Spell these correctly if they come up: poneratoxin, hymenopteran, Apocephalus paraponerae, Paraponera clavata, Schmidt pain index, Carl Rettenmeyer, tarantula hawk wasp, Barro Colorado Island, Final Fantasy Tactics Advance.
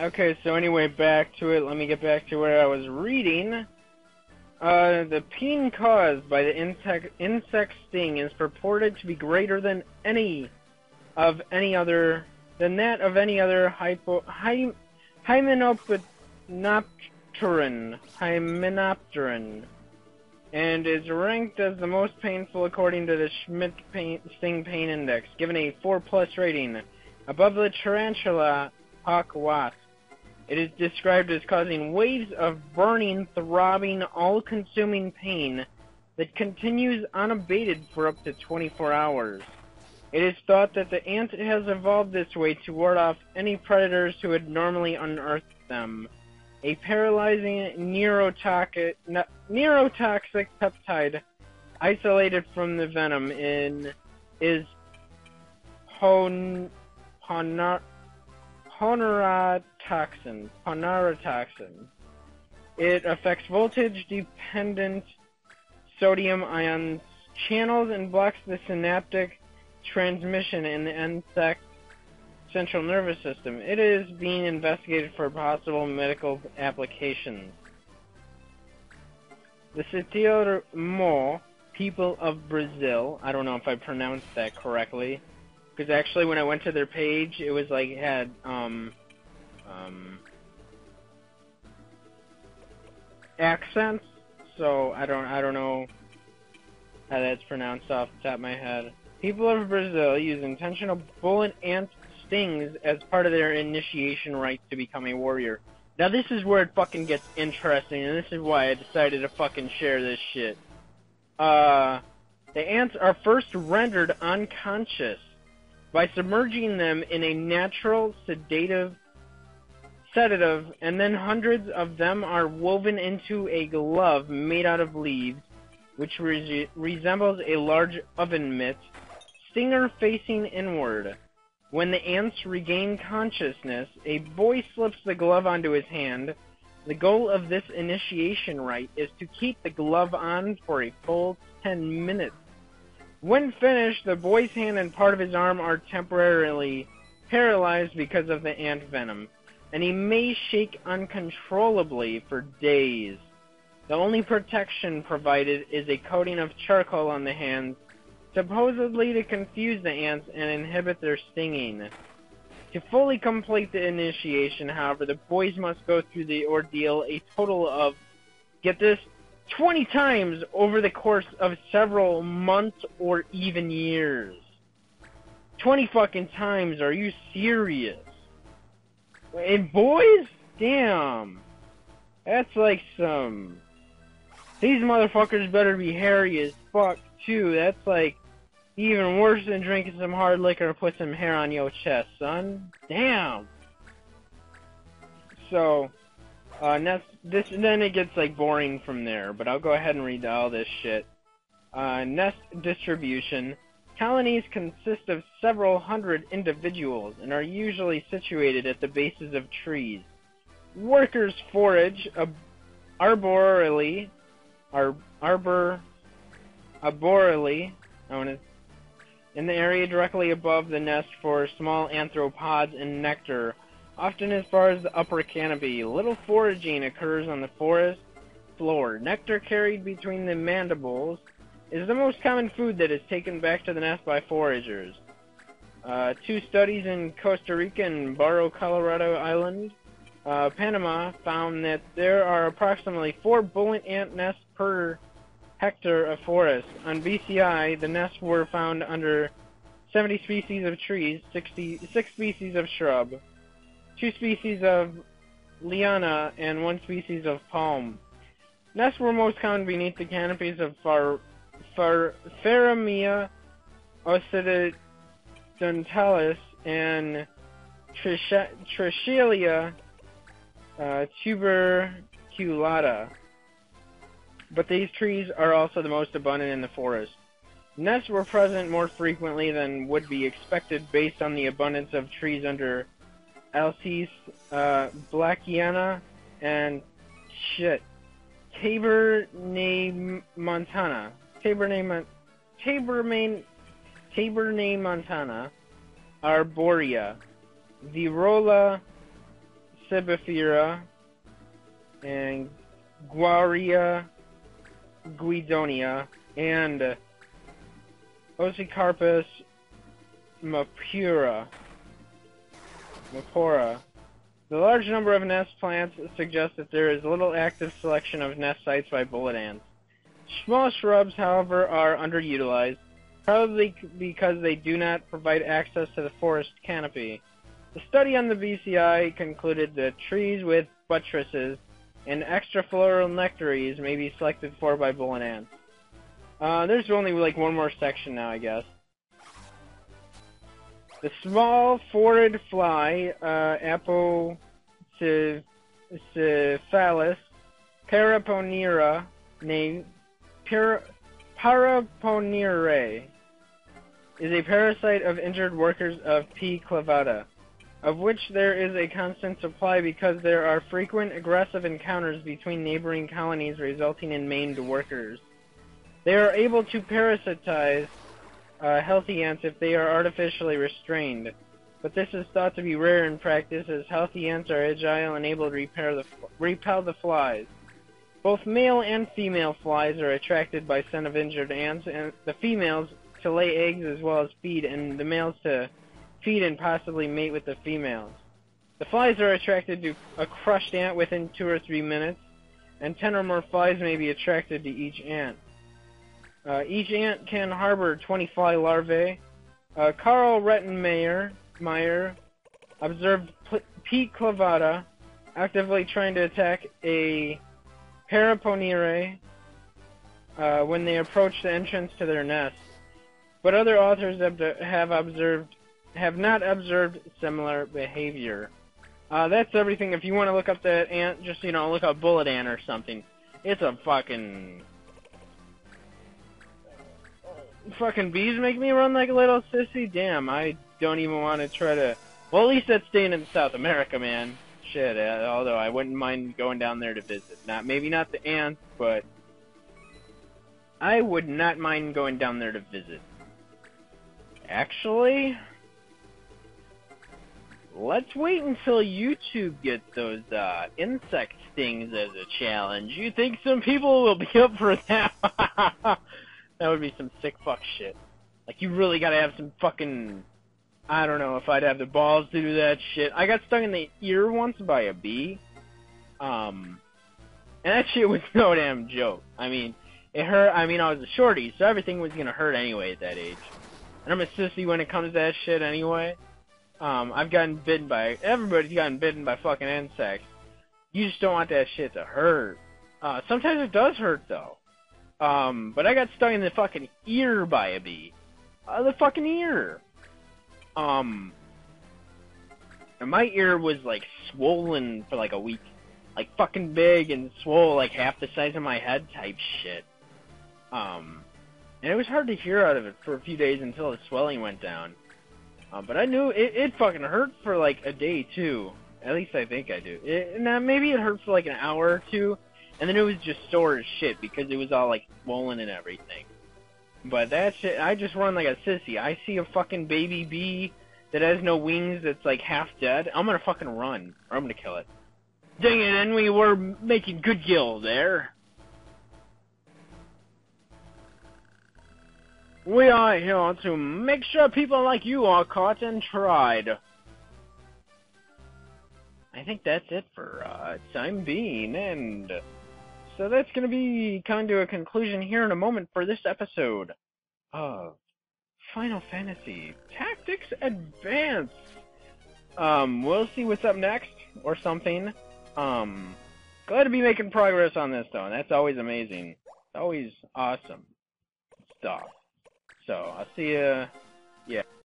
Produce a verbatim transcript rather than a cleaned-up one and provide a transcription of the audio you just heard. Okay, so anyway, back to it. Let me get back to where I was reading. Uh, the pain caused by the insect insect sting is purported to be greater than any of any other than that of any other hypo, hy, hymenopteran, hymenopteran, and is ranked as the most painful according to the Schmidt pain, sting pain index, given a four plus rating, above the tarantula hawk wasp. It is described as causing waves of burning, throbbing, all-consuming pain that continues unabated for up to twenty-four hours. It is thought that the ant has evolved this way to ward off any predators who would normally unearth them. A paralyzing neurotoxic, neurotoxic peptide isolated from the venom in, is pon, ponar, poneratoxin. Poneratoxin. It affects voltage-dependent sodium ion channels and blocks the synaptic transmission in the insect central nervous system. It is being investigated for possible medical applications. The Setiormo people of Brazil, I don't know if I pronounced that correctly, because actually when I went to their page, it was like it had, um... Um, accents, so I don't I don't know how that's pronounced off the top of my head. People of Brazil use intentional bullet ant stings as part of their initiation rites to become a warrior. Now this is where it fucking gets interesting, and this is why I decided to fucking share this shit. Uh, the ants are first rendered unconscious by submerging them in a natural sedative sedative, and then hundreds of them are woven into a glove made out of leaves, which re resembles a large oven mitt, stinger facing inward. When the ants regain consciousness, a boy slips the glove onto his hand. The goal of this initiation rite is to keep the glove on for a full ten minutes. When finished, the boy's hand and part of his arm are temporarily paralyzed because of the ant venom, and he may shake uncontrollably for days. The only protection provided is a coating of charcoal on the hands, supposedly to confuse the ants and inhibit their stinging. To fully complete the initiation, however, the boys must go through the ordeal a total of, get this, twenty times over the course of several months or even years. twenty fucking times, are you serious? And boys, damn, that's like some, these motherfuckers better be hairy as fuck too. That's like even worse than drinking some hard liquor and put some hair on your chest, son. Damn. So, uh, next, this, and then it gets like boring from there, but I'll go ahead and read all this shit. Uh, nest distribution. Colonies consist of several hundred individuals and are usually situated at the bases of trees. Workers forage arborally, ar arbor, arborally, I wanna, in the area directly above the nest for small arthropods and nectar, often as far as the upper canopy. Little foraging occurs on the forest floor. Nectar carried between the mandibles is the most common food that is taken back to the nest by foragers. Uh, two studies in Costa Rica and Barro, Colorado Island, uh, Panama, found that there are approximately four bullet ant nests per hectare of forest. On B C I, the nests were found under seventy species of trees, sixty, six species of shrub, two species of liana, and one species of palm. Nests were most common beneath the canopies of far For Faramea occidentalis and Trichelia uh, tuberculata, but these trees are also the most abundant in the forest. Nests were present more frequently than would be expected based on the abundance of trees under Alces uh, blackiana and shit Cabernet Montana. Cabernet, Cabernet, Cabernet Montana, Arborea, Virola, sebifera, and Guaria guidonia, and Osecarpus mapura. Mapora. The large number of nest plants suggests that there is little active selection of nest sites by bullet ants. Small shrubs, however, are underutilized, probably because they do not provide access to the forest canopy. The study on the B C I concluded that trees with buttresses and extrafloral nectaries may be selected for by bullet ants. Uh, there's only like one more section now, I guess. The small forward fly, uh, Apocephalus paraponerae, named para, Paraponerae, is a parasite of injured workers of P. clavata, of which there is a constant supply because there are frequent aggressive encounters between neighboring colonies resulting in maimed workers. They are able to parasitize uh, healthy ants if they are artificially restrained, but this is thought to be rare in practice, as healthy ants are agile and able to repair the, repel the flies. Both male and female flies are attracted by scent of injured ants, and the females to lay eggs as well as feed, and the males to feed and possibly mate with the females. The flies are attracted to a crushed ant within two or three minutes, and ten or more flies may be attracted to each ant. Uh, each ant can harbor twenty fly larvae. Uh, Carl Rettenmeyer Meyer, observed P. clavata actively trying to attack a Paraponerae uh, when they approach the entrance to their nest, but other authors have, have observed have not observed similar behavior. Uh, that's everything. If you want to look up that ant, just, you know, look up bullet ant or something. It's a fucking... Fucking bees make me run like a little sissy? Damn, I don't even want to try to... Well, at least that's staying in South America, man. Shit, uh, although I wouldn't mind going down there to visit. Not Maybe not the ants, but... I would not mind going down there to visit. Actually... Let's wait until YouTube gets those uh, insect stings as a challenge. You think some people will be up for that? That would be some sick fuck shit. Like, you really gotta have some fucking... I don't know if I'd have the balls to do that shit. I got stung in the ear once by a bee. Um, and that shit was no damn joke. I mean, it hurt. I mean, I was a shorty, so everything was gonna hurt anyway at that age. And I'm a sissy when it comes to that shit anyway. Um, I've gotten bitten by... Everybody's gotten bitten by fucking insects. You just don't want that shit to hurt. Uh, sometimes it does hurt, though. Um, but I got stung in the fucking ear by a bee. Uh, the fucking ear. Um, and my ear was, like, swollen for, like, a week. Like, fucking big and swole, like, half the size of my head type shit. Um, and it was hard to hear out of it for a few days until the swelling went down. Um, but I knew it, it fucking hurt for, like, a day, too. At least I think I do. It, now, maybe it hurt for, like, an hour or two, and then it was just sore as shit because it was all, like, swollen and everything. But that shit, I just run like a sissy. I see a fucking baby bee that has no wings that's, like, half dead. I'm gonna fucking run, or I'm gonna kill it. Dang it, and we were making good kill there. We are here to make sure people like you are caught and tried. I think that's it for uh, time being, and so that's going to be coming to a conclusion here in a moment for this episode of Final Fantasy Tactics Advance. Um, we'll see what's up next, or something. Um, glad to be making progress on this, though, and that's always amazing. It's always awesome stuff. So, I'll see ya. Yeah.